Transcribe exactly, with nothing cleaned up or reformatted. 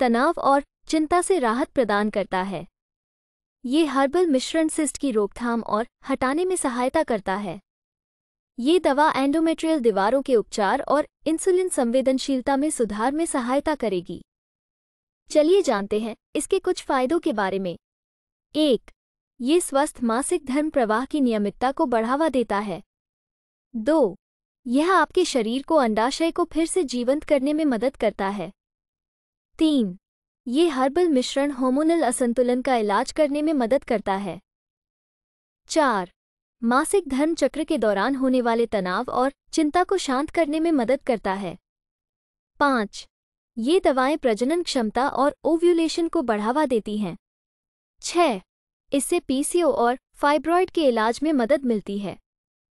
तनाव और चिंता से राहत प्रदान करता है। ये हर्बल मिश्रण सिस्ट की रोकथाम और हटाने में सहायता करता है। ये दवा एंडोमेट्रियल दीवारों के उपचार और इंसुलिन संवेदनशीलता में सुधार में सहायता करेगी। चलिए जानते हैं इसके कुछ फायदों के बारे में। एक, ये स्वस्थ मासिक धर्म प्रवाह की नियमितता को बढ़ावा देता है। दो, यह आपके शरीर को अंडाशय को फिर से जीवंत करने में मदद करता है। तीन, ये हर्बल मिश्रण हार्मोनल असंतुलन का इलाज करने में मदद करता है। चार, मासिक धर्म चक्र के दौरान होने वाले तनाव और चिंता को शांत करने में मदद करता है। पाँच, ये दवाएं प्रजनन क्षमता और ओव्यूलेशन को बढ़ावा देती हैं। छः, इससे पीसीओ और फाइब्रॉइड के इलाज में मदद मिलती है।